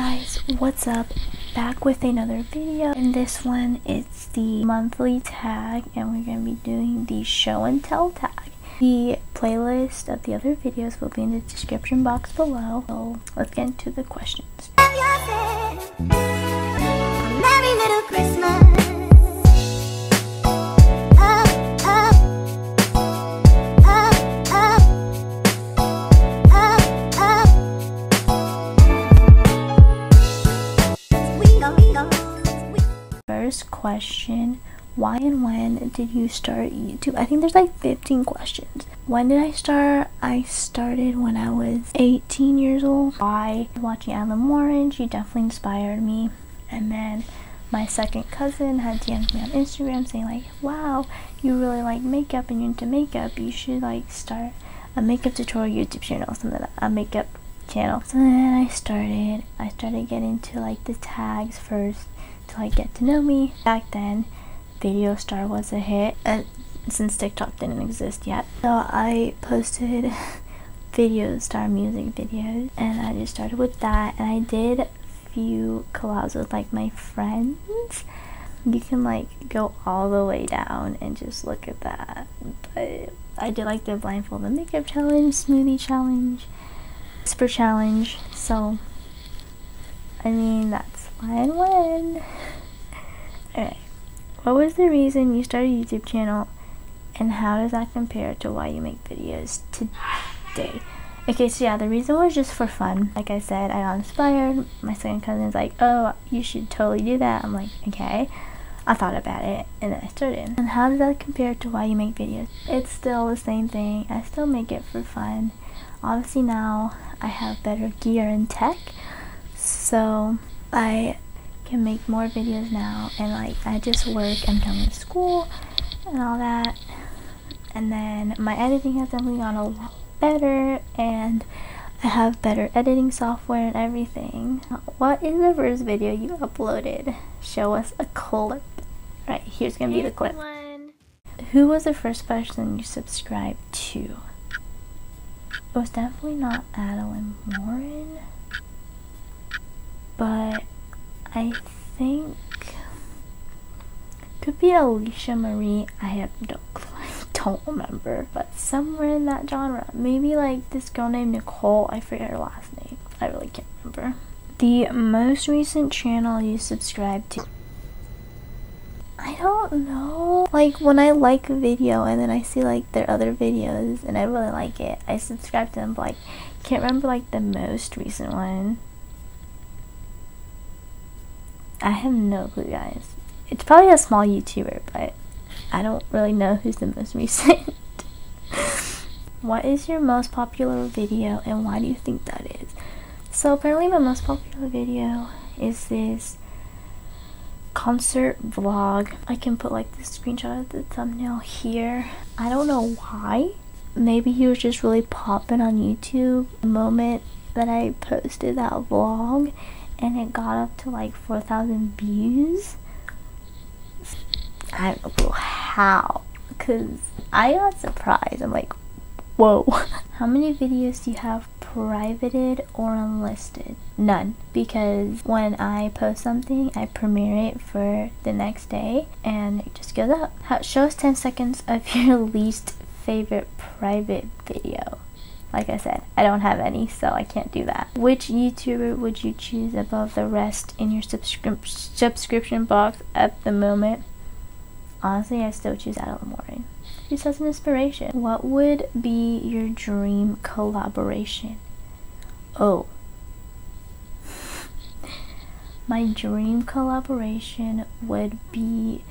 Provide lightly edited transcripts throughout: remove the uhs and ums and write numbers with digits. guys, what's up? Back with another video. In this one, it's the monthly tag, and we're gonna be doing the show and tell tag. The playlist of the other videos will be in the description box below. So let's get into the questions. Merry Little Christmas. Question: why and when did you start YouTube? I think there's like 15 questions. When did I start? I started when I was 18 years old by watching Alan Warren. She definitely inspired me. And then my second cousin had DM'd me on Instagram saying like, wow, you really like makeup and you're into makeup, you should like start a makeup tutorial YouTube channel, something like that, a makeup channel. So then I started getting into like the tags first to like get to know me. Back then Video Star was a hit since TikTok didn't exist yet, so I posted Video Star music videos, and I just started with that. And I did few collabs with like my friends. You can like go all the way down and just look at that, but I did like the blindfolded makeup challenge, smoothie challenge, whisper challenge. So I mean, that's why and when. Alright, what was the reason you started a YouTube channel, and how does that compare to why you make videos today? Okay, so yeah, the reason was just for fun. Like I said, I got inspired. My second cousin's like, oh, you should totally do that. I'm like, okay. I thought about it, and then I started. And how does that compare to why you make videos? It's still the same thing. I still make it for fun. Obviously now I have better gear and tech, so I can make more videos now. And like I just work, I'm done with school and all that, and then my editing has definitely gone a lot better, and I have better editing software and everything. What is the first video you uploaded? Show us a clip. Right, here's gonna be the clip. Who was the first person you subscribed to? It was definitely not Adeline Warren, but I think it could be Alicia Marie. I have no clue. I don't remember, but somewhere in that genre. Maybe like this girl named Nicole. I forget her last name. I really can't remember. The most recent channel you subscribed to? I don't know. Like when I like a video and then I see like their other videos and I really like it, I subscribe to them, but like can't remember like the most recent one. I have no clue, guys. It's probably a small YouTuber, but I don't really know who's the most recent. What is your most popular video, and why do you think that is? So apparently my most popular video is this concert vlog. I can put like the screenshot of the thumbnail here. I don't know why. Maybe he was just really popping on YouTube the moment that I posted that vlog, and it got up to like 4,000 views. I don't know how, because I got surprised. I'm like, whoa. How many videos do you have privated or unlisted? None, because when I post something, I premiere it for the next day and it just goes up. Show us 10 seconds of your least favorite private video. Like I said, I don't have any, so I can't do that. Which YouTuber would you choose above the rest in your subscription box at the moment? Honestly, I still choose Alan Warren. Just as an inspiration. What would be your dream collaboration? Oh. My dream collaboration would be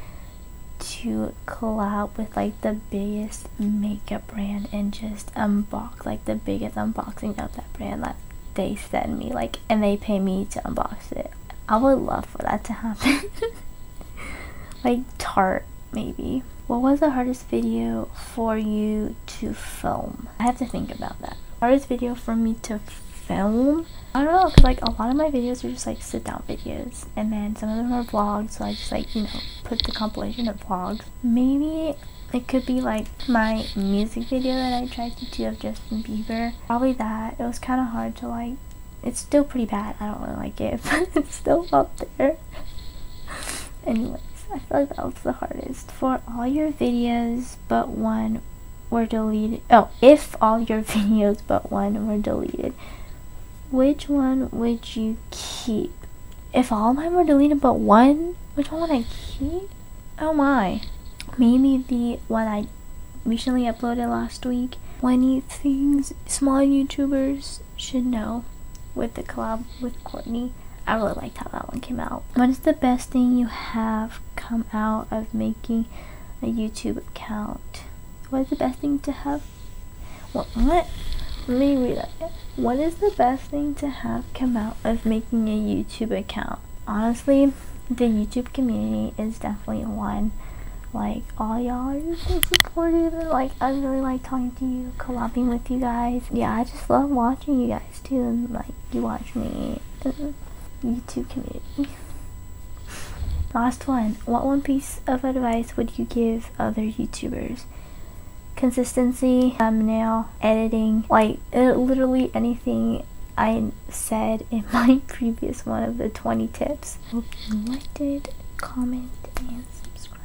to collab with like the biggest makeup brand and just unbox like the biggest unboxing of that brand that they send me, like, and they pay me to unbox it. I would love for that to happen. Like Tarte, maybe. What was the hardest video for you to film? I have to think about that. Hardest video for me to film? I don't know, because like a lot of my videos are just like sit down videos, and then some of them are vlogs, so I just like, you know, put the compilation of vlogs. Maybe it could be like my music video that I tried to do of Justin Bieber. Probably that. It was kind of hard to like It's still pretty bad. I don't really like it, but it's still up there. Anyways, I feel like that was the hardest. For all your videos but one were deleted. Oh, if all your videos but one were deleted, which one would you keep? If all mine were deleted but one, which one would I keep? Oh my. Maybe the one I recently uploaded last week. 20 things small YouTubers should know, with the collab with Courtney. I really liked how that one came out. What is the best thing you have come out of making a YouTube account? What is the best thing to have? What? Let me read that. What is the best thing to have come out of making a YouTube account? Honestly, the YouTube community is definitely one. Like, all y'all are just so supportive. Like, I really like talking to you, collabing with you guys. Yeah, I just love watching you guys too, and like, you watch me. YouTube community. Last one. What one piece of advice would you give other YouTubers? Consistency, thumbnail, editing, like literally anything I said in my previous one of the 20 tips. Hope you liked it. Comment and subscribe.